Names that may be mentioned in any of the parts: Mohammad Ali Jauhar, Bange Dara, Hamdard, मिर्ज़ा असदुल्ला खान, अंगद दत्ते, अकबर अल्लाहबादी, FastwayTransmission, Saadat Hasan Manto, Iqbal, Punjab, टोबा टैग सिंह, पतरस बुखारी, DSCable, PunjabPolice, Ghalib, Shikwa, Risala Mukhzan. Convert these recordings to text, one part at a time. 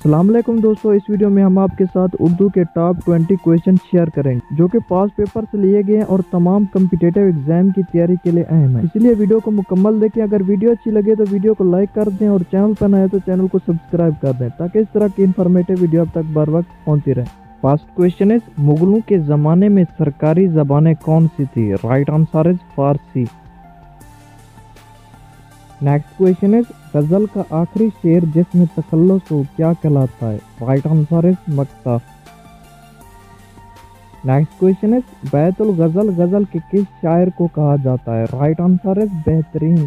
अस्सलाम वालेकुम दोस्तों, इस वीडियो में हम आपके साथ उर्दू के टॉप 20 क्वेश्चन शेयर करेंगे जो कि पास पेपर से लिए गए हैं और तमाम कम्पिटेटिव एग्जाम की तैयारी के लिए अहम है। इसलिए वीडियो को मुकम्मल देखें। अगर वीडियो अच्छी लगे तो वीडियो को लाइक कर दें और चैनल पर नए तो चैनल को सब्सक्राइब कर दें ताकि इस तरह की इन्फॉर्मेटिव वीडियो आप तक बर वक्त पहुँचती रहे। फर्स्ट क्वेश्चन है, मुगलों के ज़माने में सरकारी जबानें कौन सी थी? Right answer is Farsi. Next question है, गज़ल का आखिरी शेर जिसमें तखल्लुस हो क्या कहलाता है? राइट आंसर इज मक्ता। नेक्स्ट क्वेश्चन है, बैतुल गज़ल गज़ल के किस शायर को कहा जाता है? राइट आंसर इज बेहतरीन।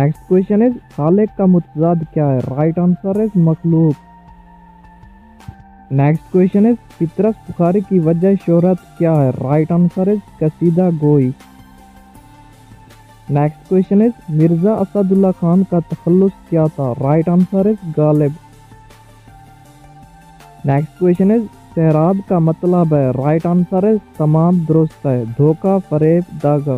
नेक्स्ट क्वेश्चन है, खालिक का मुतजाद क्या है? राइट आंसर इज मखलूक। नेक्स्ट क्वेश्चन है, पतरस बुखारी की वजह शोहरत क्या है? राइट आंसर इज कसीदा गोई। Next question is, मिर्ज़ा असदुल्ला खान का तखल्लुस क्या था? Right answer is Ghalib. Next question is, सेहराब का मतलब है? राइट आंसर इज तमाम दुरुस्त है, धोखा, फरेब, दागा।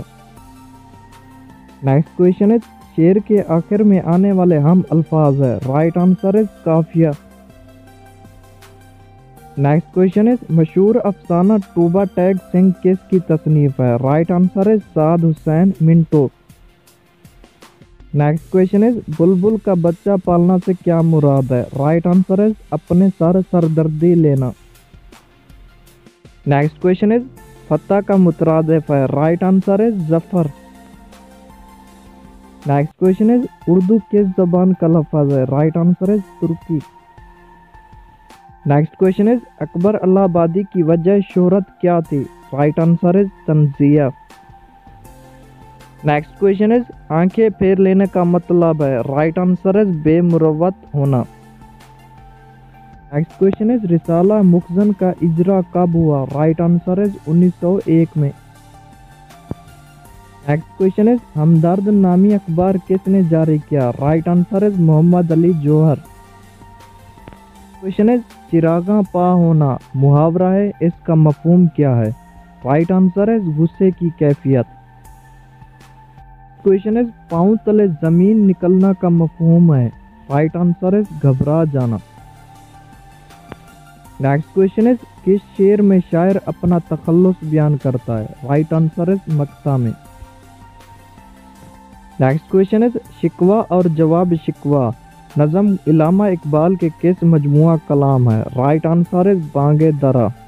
नेक्स्ट क्वेश्चन इज, शेर के आखिर में आने वाले हम अल्फाज है? राइट आंसर इज काफिया। नेक्स्ट क्वेश्चन इज, मशहूर अफसाना टोबा टैग सिंह किसकी तसनीफ है? Right answer is Saad Hussain Minto. Next question is, बुलबुल का बच्चा पालना से क्या मुराद है? राइट आंसर इज अपने सर सरदर्दी लेना। नेक्स्ट क्वेश्चन इज, फतह का मुतरादिफ है? राइट आंसर इज जफर। नेक्स्ट क्वेश्चन इज, उर्दू किस जबान का लफ्ज़ है? Right answer is Turki. Next question is, अकबर अल्लाहबादी की वजह शोहरत क्या थी? राइट आंसर इज तंजिया। नेक्स्ट क्वेश्चन इज, आंखें फेर लेने का मतलब है? राइट आंसर इज बेमुरवत होना। नेक्स्ट क्वेश्चन इज, रिसाला मुखजन का इजरा कब हुआ? राइट आंसर इज 1901 में। नेक्स्ट क्वेश्चन इज, हमदर्द नामी अखबार किसने जारी किया? Right answer is Mohammad Ali Jauhar. Question है, चिरागा पा होना मुहावरा है, इसका मफहूम क्या है? राइट आंसर है गुस्से की कैफियत। क्वेश्चन है, पांव तले जमीन निकलना का मफहूम है? राइट आंसर है घबरा जाना। नेक्स्ट क्वेश्चन है, किस शेर में शायर अपना तखल्लुस बयान करता है? राइट आंसर है मक्ता में। नेक्स्ट क्वेश्चन है, शिकवा और जवाब-ए-शिकवा नज़म इलामा इकबाल के किस मजमुआ कलाम है? राइट आंसर इज बांगे दरा।